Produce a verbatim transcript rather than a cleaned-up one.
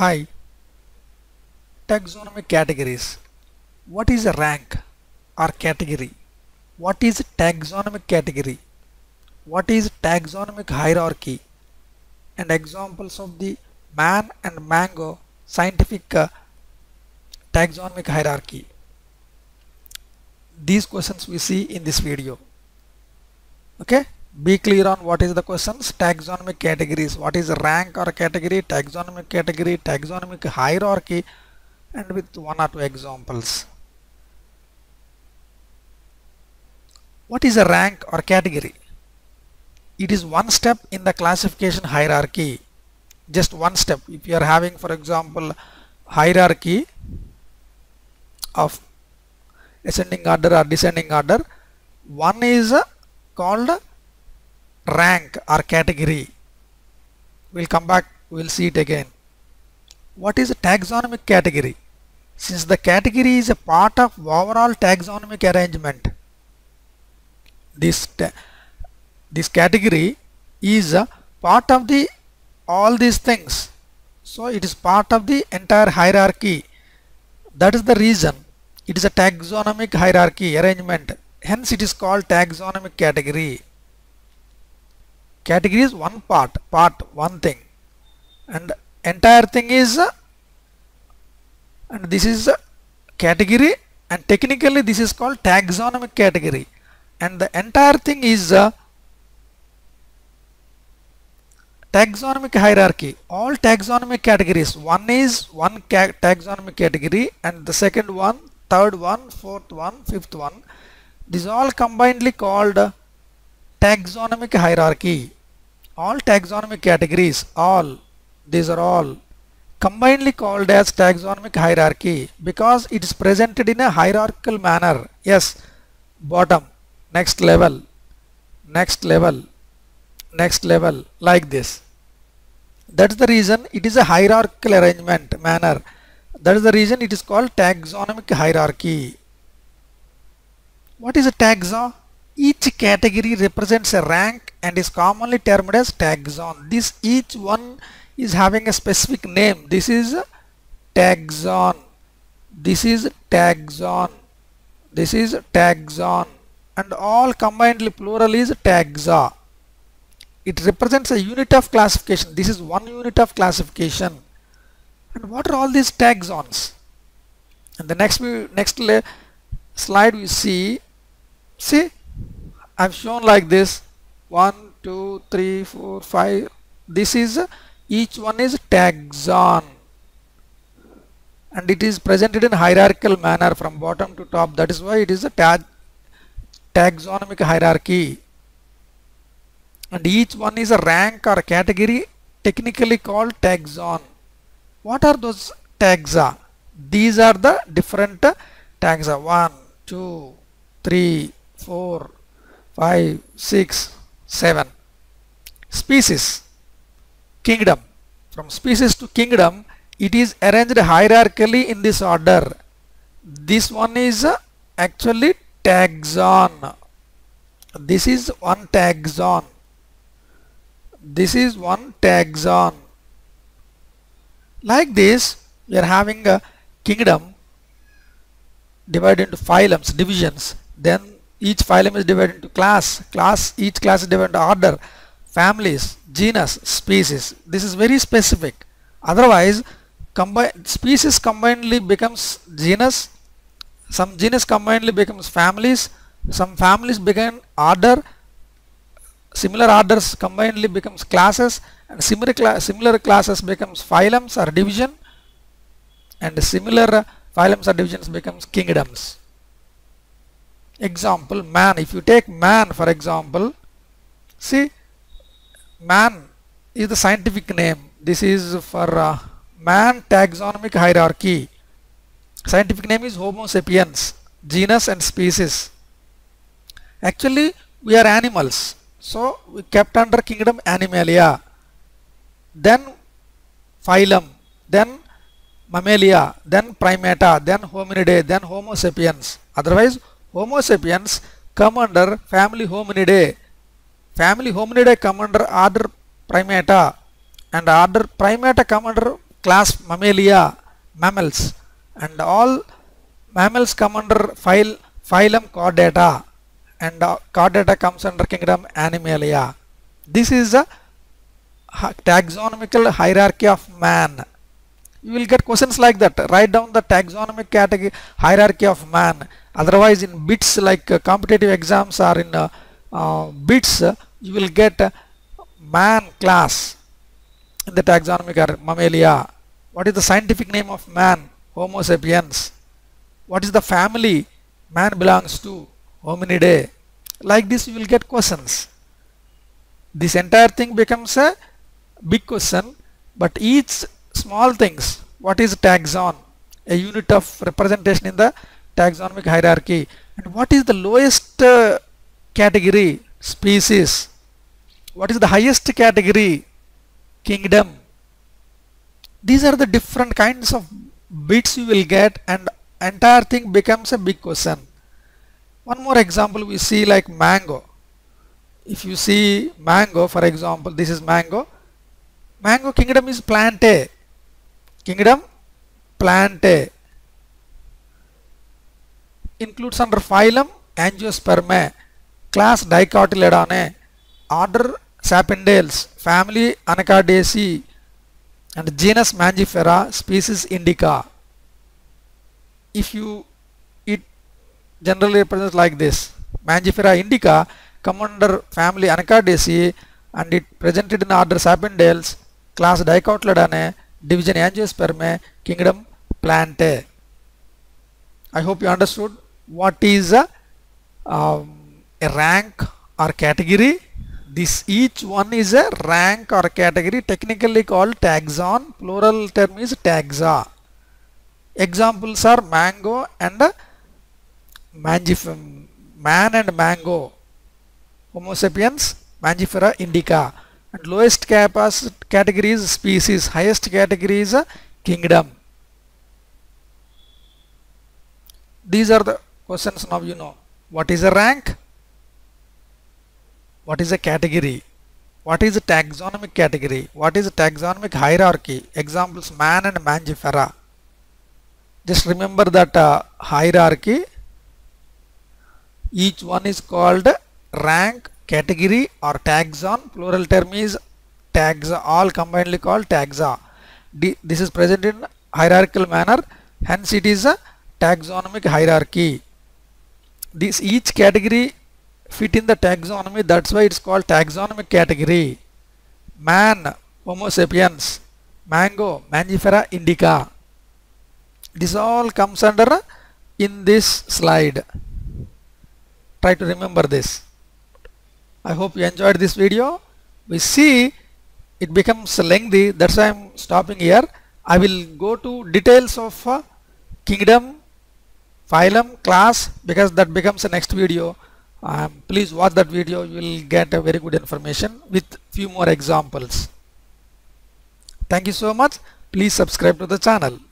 Hi. Taxonomic categories. What is a rank or category? What is taxonomic category? What is taxonomic hierarchy? And examples of the man and mango scientific uh, taxonomic hierarchy. These questions we see in this video. Okay, be clear on what is the questions. Taxonomic categories, what is rank or category, taxonomic category, taxonomic hierarchy, and with one or two examples. What is a rank or category? It is one step in the classification hierarchy. Just one step. If you are having, for example, hierarchy of ascending order or descending order, one is called rank or category. We'll come back, we'll see it again. What is a taxonomic category? Since the category is a part of overall taxonomic arrangement, this ta this category is a part of the all these things, so it is part of the entire hierarchy. That is the reason it is a taxonomic hierarchy arrangement, hence it is called taxonomic category. Category is one part, part one thing, and entire thing is, and this is category, and technically this is called taxonomic category, and the entire thing is taxonomic hierarchy. All taxonomic categories, one is one ca taxonomic category, and the second one, third one, fourth one, fifth one, these all combinedly called taxonomic hierarchy. All taxonomic categories, all these are all combinedly called as taxonomic hierarchy because it is presented in a hierarchical manner. Yes, bottom, next level, next level, next level, like this. That is the reason it is a hierarchical arrangement manner. That is the reason it is called taxonomic hierarchy. What is a taxa? Each category represents a rank and is commonly termed as taxon. This each one is having a specific name. This is taxon, this is taxon, this is taxon, and all combinedly plural is taxa. It represents a unit of classification. This is one unit of classification. And what are all these taxons? And the next next slide we see, see, I've shown like this, one, two, three, four, five, this is, each one is taxon, and it is presented in hierarchical manner from bottom to top. That is why it is a ta taxonomic hierarchy, and each one is a rank or a category technically called taxon. What are those taxa? These are the different taxa, one, two, three, four, five, six, seven. Species, kingdom. From species to kingdom, it is arranged hierarchically in this order. This one is actually taxon. This is one taxon. This is one taxon. Like this, we are having a kingdom divided into phylums, divisions. Then each phylum is divided into class, class, each class is divided into order, families, genus, species. This is very specific. Otherwise, combine, species combinedly becomes genus, some genus combinedly becomes families, some families become order, similar orders combinedly becomes classes, and similar, cla similar classes becomes phylums or division, and similar phylums or divisions becomes kingdoms. Example, man. If you take man for example, see, man is the scientific name. This is for uh, man taxonomic hierarchy. Scientific name is Homo sapiens, genus and species. Actually, we are animals, so we kept under kingdom Animalia, then phylum, then Mammalia, then Primata, then Hominidae, then Homo sapiens. Otherwise, Homo sapiens come under family Hominidae, family Hominidae come under order Primata, and order Primata come under class Mammalia, mammals, and all mammals come under phyle, phylum Chordata, and uh, Chordata comes under kingdom Animalia. This is a taxonomical hierarchy of man. You will get questions like that. Write down the taxonomic category hierarchy of man. Otherwise, in bits like uh, competitive exams or in uh, uh, bits, uh, you will get uh, man class in the taxonomic or Mammalia. What is the scientific name of man? Homo sapiens. What is the family man belongs to? Hominidae. Like this, you will get questions. This entire thing becomes a big question, but each small things, what is taxon, a unit of representation in the taxonomic hierarchy, and what is the lowest uh, category, species, what is the highest category, kingdom. These are the different kinds of bits you will get, and entire thing becomes a big question. One more example we see like mango. If you see mango, for example, this is mango. Mango kingdom is Plantae. Kingdom Plantae includes under phylum Angiospermae, class Dicotyledonae, order Sapindales, family Anacardiaceae, and genus Mangifera, species indica. If you it generally represents like this, Mangifera indica come under family Anacardiaceae, and it presented in order Sapindales, class Dicotyledonae, division Angiospermae, kingdom Plantae. I hope you understood what is a, um, a rank or category. This each one is a rank or category, technically called taxon. Plural term is taxa. Examples are mango and uh, mangif- man and mango. Homo sapiens, Mangifera indica, and lowest category is species, highest category is kingdom. These are the questions. Now you know what is a rank, what is a category, what is a taxonomic category, what is a taxonomic hierarchy. Examples man and Mangifera. Just remember that uh, hierarchy, each one is called rank, category or taxon. Plural term is taxa, all combinedly called taxa. D, this is present in hierarchical manner, hence it is a taxonomic hierarchy. This each category fit in the taxonomy, that's why it's called taxonomic category. Man, Homo sapiens, mango, Mangifera indica. This all comes under in this slide. Try to remember this. I hope you enjoyed this video. We see it becomes lengthy, that's why I am stopping here. I will go to details of uh, kingdom, phylum, class, because that becomes the next video. Um, please watch that video, you will get a very good information with few more examples. Thank you so much. Please subscribe to the channel.